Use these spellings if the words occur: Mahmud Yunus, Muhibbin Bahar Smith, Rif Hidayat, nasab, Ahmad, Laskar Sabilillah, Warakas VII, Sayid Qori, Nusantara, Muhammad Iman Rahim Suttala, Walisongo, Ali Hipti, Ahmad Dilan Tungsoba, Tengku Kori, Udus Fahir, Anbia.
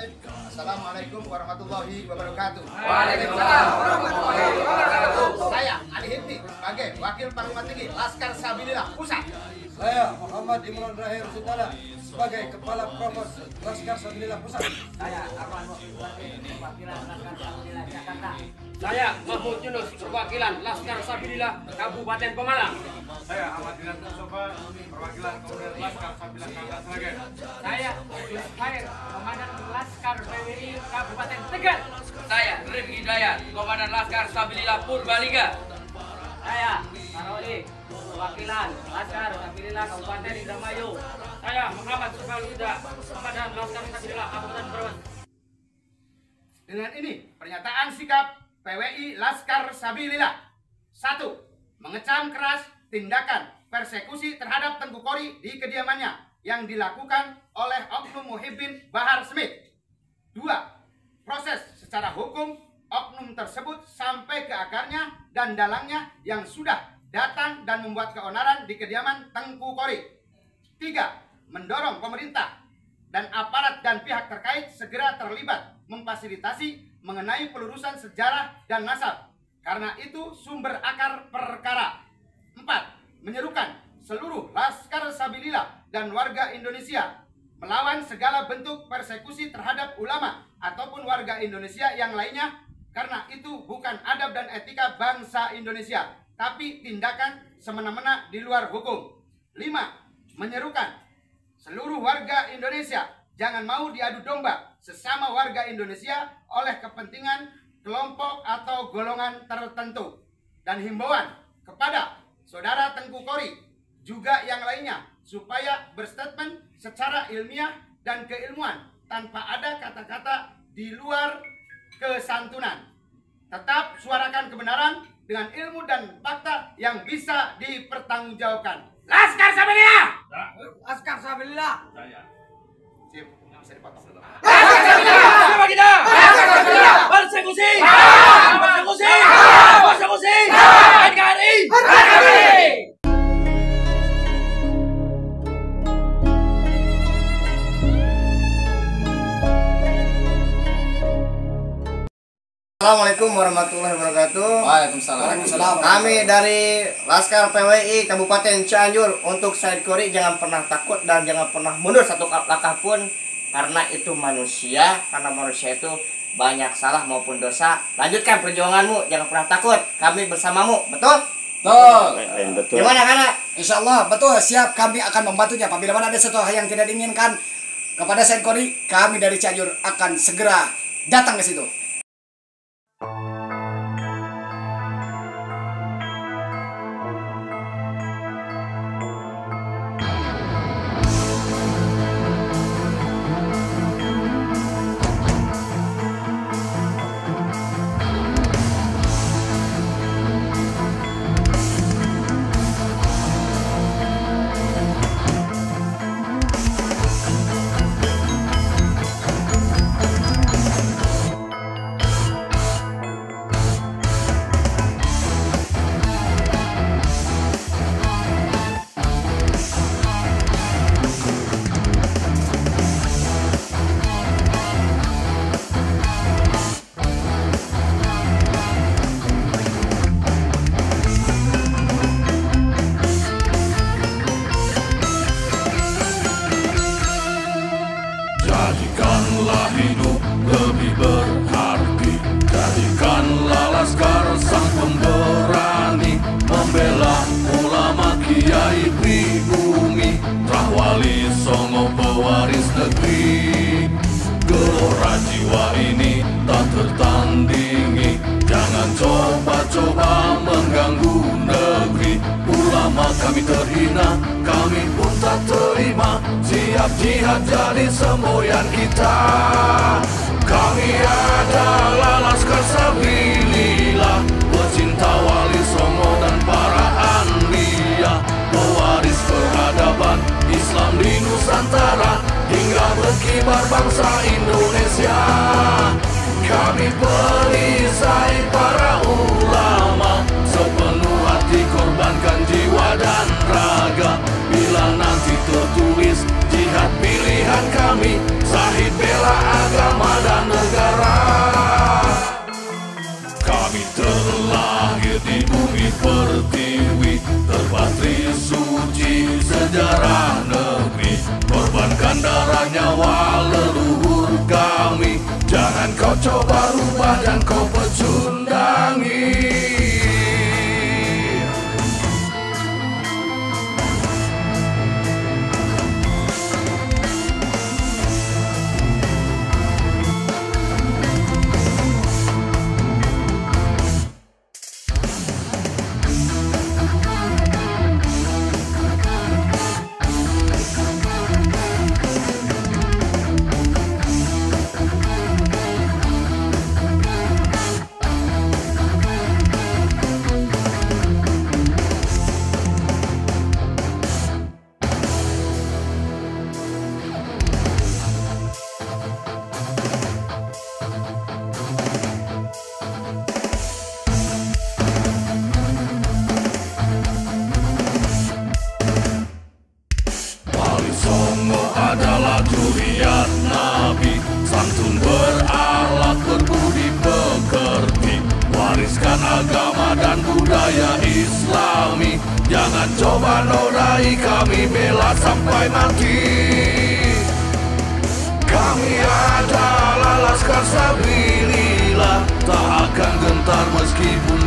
Assalamualaikum warahmatullahi wabarakatuh. Waalaikumsalam warahmatullahi wabarakatuh. Saya Ali Hipti, sebagai Wakil Panglima Tinggi Laskar Sabilillah Pusat. Saya Muhammad Iman Rahim Suttala, sebagai Kepala Provos Laskar Sabilillah Pusat. Saya Ahmad perwakilan Laskar Sabilillah Jakarta. Saya Mahmud Yunus, perwakilan Laskar Sabilillah Kabupaten Pemalang. Saya Ahmad Dilan Tungsoba, perwakilan Komandan Laskar Sabilillah Kabupaten Sragen. Saya Udus Fahir, Komandan Laskar PWI Kabupaten Tegal. Saya Rif Hidayat, Komandan Laskar Sabilillah Purbalingga. Saya Karoli, perwakilan Laskar Sabilillah Kabupaten Indramayu. Saya Muhammad Iman, Komandan Laskar Sabilillah Kabupaten Brebes. Dengan ini pernyataan sikap PWI Laskar Sabilillah. 1. Mengecam keras tindakan persekusi terhadap Tengku Kori di kediamannya yang dilakukan oleh oknum Muhibbin Bahar Smith. 2. Proses secara hukum oknum tersebut sampai ke akarnya dan dalangnya yang sudah datang dan membuat keonaran di kediaman Tengku Kori. 3. Mendorong pemerintah dan aparat dan pihak terkait segera terlibat memfasilitasi mengenai pelurusan sejarah dan nasab, karena itu sumber akar perkara. 4. Menyerukan seluruh Laskar Sabilillah dan warga Indonesia melawan segala bentuk persekusi terhadap ulama ataupun warga Indonesia yang lainnya, karena itu bukan adab dan etika bangsa Indonesia, tapi tindakan semena-mena di luar hukum. 5. Menyerukan seluruh warga Indonesia jangan mau diadu domba sesama warga Indonesia oleh kepentingan kelompok atau golongan tertentu. Dan himbauan kepada saudara Tengku Kori juga yang lainnya supaya berstatement secara ilmiah dan keilmuan tanpa ada kata-kata di luar kesantunan. Tetap suarakan kebenaran dengan ilmu dan fakta yang bisa dipertanggungjawabkan. Laskar Sabilillah! Laskar Sabilillah! Sip, bisa dipotong. Siapa kita? Persekusi! Persekusi! Persekusi! NKRI! NKRI! Assalamualaikum warahmatullahi wabarakatuh. Waalaikumsalam. Kami dari Laskar PWI Kabupaten Cianjur untuk Sayid Qori, jangan pernah takut dan jangan pernah mundur satu langkah pun, karena itu manusia, karena manusia itu banyak salah maupun dosa. Lanjutkan perjuanganmu, jangan pernah takut. Kami bersamamu, betul? Betul. Gimana karena? Insya Allah betul, siap, kami akan membantunya. Apabila ada sesuatu yang tidak diinginkan kepada Sayid Qori, kami dari Cianjur akan segera datang ke situ. Walisongo pewaris negeri, gelora jiwa ini tak tertandingi. Jangan coba-coba mengganggu negeri. Ulama kami terhina, kami pun tak terima. Siap jihad jadi semboyan kita. Kami adalah Laskar Sabilillah, pecinta Walisongo dan para Anbia, pewaris peradaban Islam di Nusantara hingga berkibar bangsa Indonesia. Kami perisai para ulama, sepenuh hati korbankan jiwa dan raga. Bila nanti tertulis jihad pilihan kami, Syahid bela agama. nyawa leluhur kami. Jangan kau coba rubah dan kau pecundangi. Laskar Sabilillah tak akan gentar meskipun